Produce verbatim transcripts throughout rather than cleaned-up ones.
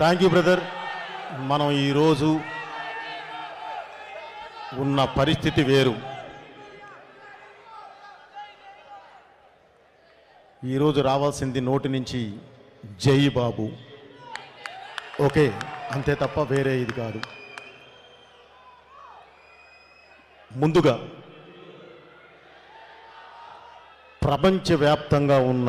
Thank you brother. మనం ఈరోజు ఉన్న పరిస్థితి వేరు. ఈరోజు రావాల్సింది నోటి నుంచి జై బాబు, ఓకే, అంతే తప్ప వేరే ఇది కాదు. ముందుగా ప్రపంచవ్యాప్తంగా ఉన్న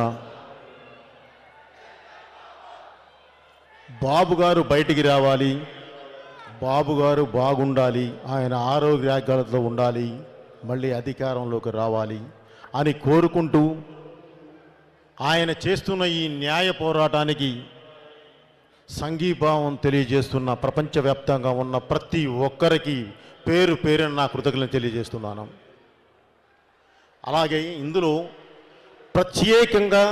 బాబుగారు బయటికి రావాలి, బాబుగారు బాగుండాలి, ఆయన ఆరోగ్యాలతో ఉండాలి, మళ్ళీ అధికారంలోకి రావాలి అని కోరుకుంటూ ఆయన చేస్తున్న ఈ న్యాయ పోరాటానికి సంఘీభావం తెలియజేస్తున్న ప్రపంచవ్యాప్తంగా ఉన్న ప్రతి ఒక్కరికి పేరు పేరున నా కృతజ్ఞతలు తెలియజేస్తున్నాను. అలాగే ఇందులో ప్రత్యేకంగా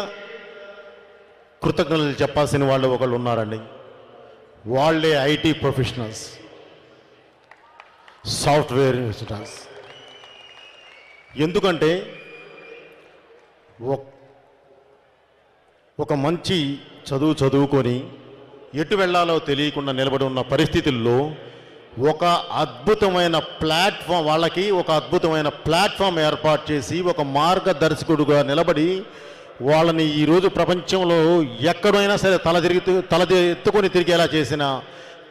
కృతజ్ఞతలు చెప్పాల్సిన వాళ్ళు ఒకళ్ళు ఉన్నారండి. వాళ్ళే ఐటీ ప్రొఫెషనల్స్, సాఫ్ట్వేర్ ప్రొఫెషనల్స్. ఎందుకంటే ఒక మంచి చదువు చదువుకొని ఎటు వెళ్ళాలో తెలియకుండా నిలబడి ఉన్న పరిస్థితుల్లో ఒక అద్భుతమైన ప్లాట్ఫామ్ వాళ్ళకి ఒక అద్భుతమైన ప్లాట్ఫామ్ ఏర్పాటు చేసి ఒక మార్గదర్శకుడుగా నిలబడి వాళ్ళని ఈరోజు ప్రపంచంలో ఎక్కడైనా సరే తల తిరిగి తల ఎత్తుకొని తిరిగేలా చేసిన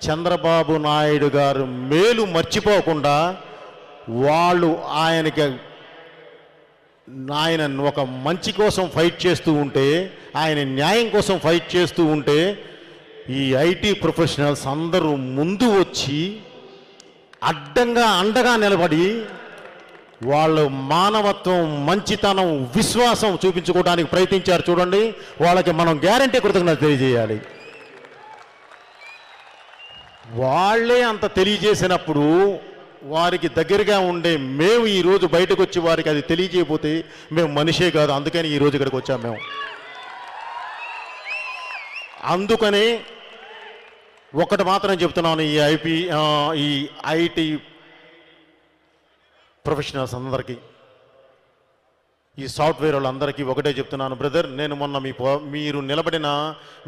చంద్రబాబు నాయుడు గారు మేలు మర్చిపోకుండా వాళ్ళు ఆయనకి ఆయన ఒక మంచి కోసం ఫైట్ చేస్తూ ఉంటే, ఆయన న్యాయం కోసం ఫైట్ చేస్తూ ఉంటే ఈ ఐటీ ప్రొఫెషనల్స్ అందరూ ముందు వచ్చి అడ్డంగా అండగా నిలబడి వాళ్ళు మానవత్వం, మంచితనం, విశ్వాసం చూపించుకోవడానికి ప్రయత్నించారు. చూడండి, వాళ్ళకి మనం గ్యారంటీ కృతజ్ఞత తెలియజేయాలి. వాళ్ళే అంత తెలియజేసినప్పుడు వారికి దగ్గరగా ఉండే మేము ఈరోజు బయటకు వచ్చి వారికి అది తెలియజేయకపోతే మేము మనిషే కాదు. అందుకని ఈరోజు ఇక్కడికి వచ్చాం మేము. అందుకనే ఒకటి మాత్రం చెప్తున్నాను, ఈ ఐపీ ఈ ఐటీ ప్రొఫెషనల్స్ అందరికీ, ఈ సాఫ్ట్వేర్ వాళ్ళందరికీ ఒకటే చెప్తున్నాను బ్రదర్. నేను మొన్న మీ మీరు నిలబడిన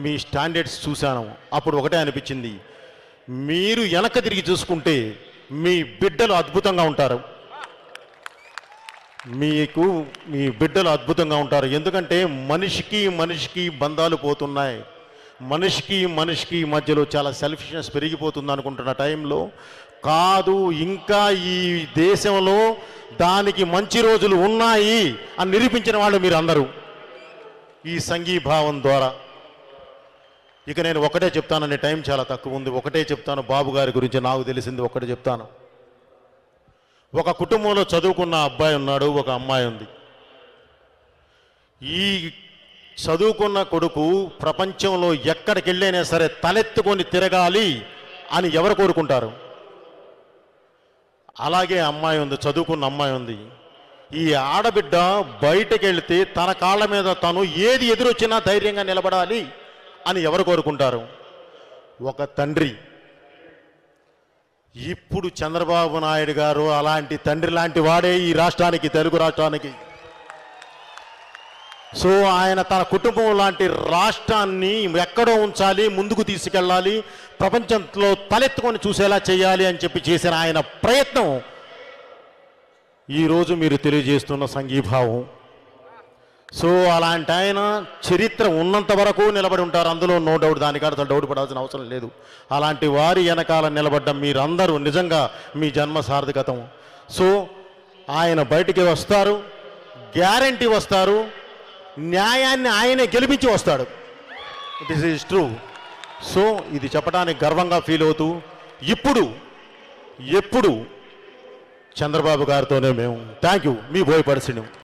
మీ స్టాండర్డ్స్ చూశాను, అప్పుడు ఒకటే అనిపించింది, మీరు వెనక తిరిగి చూసుకుంటే మీ బిడ్డలు అద్భుతంగా ఉంటారు, మీకు మీ బిడ్డలు అద్భుతంగా ఉంటారు. ఎందుకంటే మనిషికి మనిషికి బంధాలు పోతున్నాయి, మనిషికి మనిషికి మధ్యలో చాలా సెల్ఫిష్నెస్ పెరిగిపోతుంది అనుకుంటున్న టైంలో కాదు, ఇంకా ఈ దేశంలో దానికి మంచి రోజులు ఉన్నాయి అని నిరూపించిన వాళ్ళు మీరు అందరూ ఈ సంఘీభావం ద్వారా. ఇక నేను ఒకటే చెప్తాననే టైం చాలా తక్కువ ఉంది, ఒకటే చెప్తాను. బాబు గారి గురించి నాకు తెలిసింది ఒకటే చెప్తాను. ఒక కుటుంబంలో చదువుకున్న అబ్బాయి ఉన్నాడు, ఒక అమ్మాయి ఉంది. ఈ చదువుకున్న కొడుకు ప్రపంచంలో ఎక్కడికి వెళ్ళైనా సరే తలెత్తుకొని తిరగాలి అని ఎవరు కోరుకుంటారు? అలాగే అమ్మాయి ఉంది, చదువుకున్న అమ్మాయి ఉంది. ఈ ఆడబిడ్డ బయటకు వెళితే తన కాళ్ళ మీద తను ఏది ఎదురొచ్చినా ధైర్యంగా నిలబడాలి అని ఎవరు కోరుకుంటారు? ఒక తండ్రి. ఇప్పుడు చంద్రబాబు నాయుడు గారు అలాంటి తండ్రి లాంటి వాడే ఈ రాష్ట్రానికి, తెలుగు రాష్ట్రానికి. సో ఆయన తన కుటుంబం లాంటి రాష్ట్రాన్ని ఎక్కడో ఉంచాలి, ముందుకు తీసుకెళ్ళాలి, ప్రపంచంలో తలెత్తుకొని చూసేలా చేయాలి అని చెప్పి చేసిన ఆయన ప్రయత్నం ఈరోజు మీరు తెలియజేస్తున్న సంఘీభావం. సో అలాంటి ఆయన చరిత్ర ఉన్నంత వరకు నిలబడి ఉంటారు, అందులో నో డౌట్, దానికంటే డౌట్ పడాల్సిన అవసరం లేదు. అలాంటి వారి వెనకాల నిలబడ్డం మీరందరూ నిజంగా మీ జన్మ సార్థకతం. సో ఆయన బయటికి వస్తారు, గ్యారంటీ వస్తారు, న్యాయాన్ని ఆయనే గెలిపించి వస్తాడు. It is is true. So ఇది చెప్పడానికి గర్వంగా ఫీల్ అవుతూ ఇప్పుడు ఎప్పుడు చంద్రబాబు గారితోనే మేము. Thank you. మీ బోయపాటి శ్రీను.